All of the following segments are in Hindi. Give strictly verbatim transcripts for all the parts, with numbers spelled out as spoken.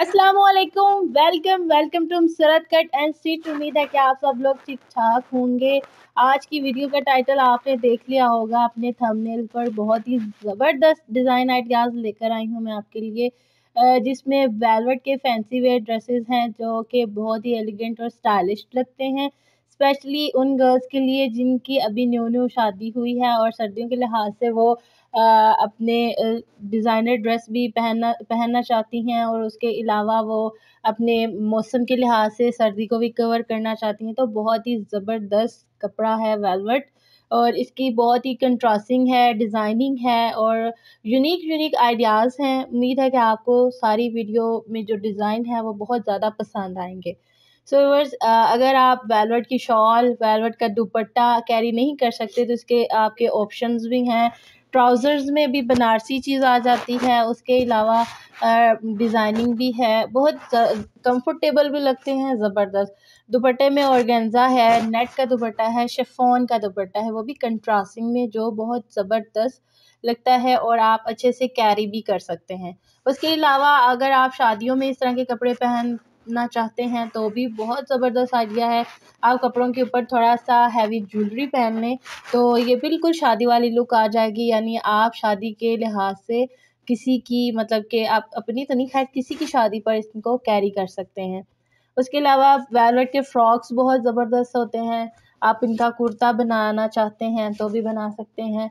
अस्सलामुअलैकुम, welcome welcome to Musarrat cut and stitch. उम्मीद है कि आप सब लोग ठीक ठाक होंगे। आज की वीडियो का टाइटल आपने देख लिया होगा अपने थंबनेल पर। बहुत ही ज़बरदस्त डिज़ाइन आइडियाज़ लेकर आई हूँ मैं आपके लिए, जिसमें वेलवेट के फैंसी वेयर ड्रेसेस हैं जो कि बहुत ही एलिगेंट और स्टाइलिश लगते हैं, स्पेशली उन गर्ल्स के लिए जिनकी अभी न्यू न्यू शादी हुई है और सर्दियों के लिहाज से वो आ, अपने डिज़ाइनर ड्रेस भी पहनना पहनना चाहती हैं और उसके अलावा वो अपने मौसम के लिहाज से सर्दी को भी कवर करना चाहती हैं। तो बहुत ही ज़बरदस्त कपड़ा है वेलवेट, और इसकी बहुत ही कंट्रास्टिंग है, डिज़ाइनिंग है और यूनिक यूनिक आइडियाज़ हैं। उम्मीद है कि आपको सारी वीडियो में जो डिज़ाइन है वो बहुत ज़्यादा पसंद आएंगे। सो व्यूअर्स, अगर आप वेलवेट की शॉल, वेलवेट का दुपट्टा कैरी नहीं कर सकते तो इसके आपके ऑप्शंस भी हैं। ट्राउज़र्स में भी बनारसी चीज़ आ जाती है, उसके अलावा डिज़ाइनिंग भी है, बहुत कंफर्टेबल भी लगते हैं। ज़बरदस्त दुपट्टे में ऑर्गेन्जा है, नेट का दुपट्टा है, शिफॉन का दुपट्टा है, वो भी कंट्रास्टिंग में, जो बहुत ज़बरदस्त लगता है और आप अच्छे से कैरी भी कर सकते हैं। उसके अलावा अगर आप शादियों में इस तरह के कपड़े पहन ना चाहते हैं तो भी बहुत ज़बरदस्त आइडिया है। आप कपड़ों के ऊपर थोड़ा सा हैवी ज्वेलरी पहन लें तो ये बिल्कुल शादी वाली लुक आ जाएगी। यानी आप शादी के लिहाज से किसी की, मतलब कि आप अपनी तो नहीं, खैर किसी की शादी पर इसको कैरी कर सकते हैं। उसके अलावा वेलवेट के फ्रॉक्स बहुत ज़बरदस्त होते हैं, आप इनका कुर्ता बनाना चाहते हैं तो भी बना सकते हैं।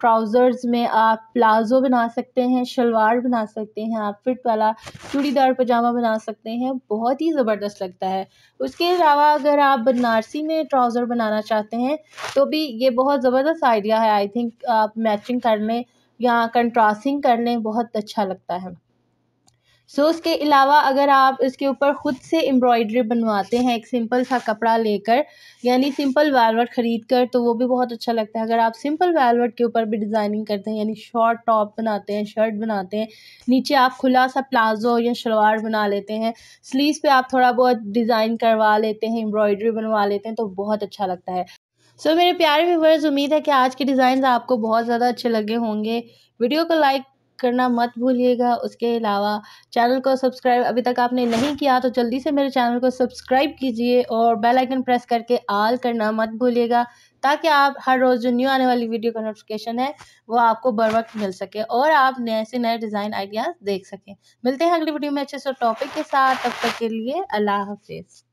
ट्राउज़र्स में आप प्लाज़ो बना सकते हैं, शलवार बना सकते हैं, आप फिट वाला चूड़ीदार पजामा बना सकते हैं, बहुत ही ज़बरदस्त लगता है। उसके अलावा अगर आप बनारसी में ट्राउज़र बनाना चाहते हैं तो भी ये बहुत ज़बरदस्त आइडिया है। आई थिंक आप मैचिंग कर लें या कंट्रास्टिंग कर लें, बहुत अच्छा लगता है। सो so, उसके अलावा अगर आप इसके ऊपर ख़ुद से एम्ब्रॉयडरी बनवाते हैं, एक सिंपल सा कपड़ा लेकर, यानी सिंपल वेलवेट ख़रीद कर, तो वो भी बहुत अच्छा लगता है। अगर आप सिंपल वेलवेट के ऊपर भी डिज़ाइनिंग करते हैं, यानी शॉर्ट टॉप बनाते हैं, शर्ट बनाते हैं, नीचे आप खुला सा प्लाजो या शलवार बना लेते हैं, स्लीव्स पे आप थोड़ा बहुत डिज़ाइन करवा लेते हैं, एम्ब्रॉयडरी बनवा लेते हैं, तो बहुत अच्छा लगता है। सो so, मेरे प्यारे व्यूअर्स, उम्मीद है कि आज के डिज़ाइन आपको बहुत ज़्यादा अच्छे लगे होंगे। वीडियो को लाइक करना मत भूलिएगा। उसके अलावा चैनल को सब्सक्राइब अभी तक आपने नहीं किया तो जल्दी से मेरे चैनल को सब्सक्राइब कीजिए और बेल आइकन प्रेस करके ऑल करना मत भूलिएगा, ताकि आप हर रोज़ जो न्यू आने वाली वीडियो का नोटिफिकेशन है वो आपको बर वक्त मिल सके और आप नए से नए डिज़ाइन आइडियाज़ देख सकें। मिलते हैं अगली वीडियो में अच्छे से टॉपिक के साथ। तब तक के लिए अल्लाह हाफिज़।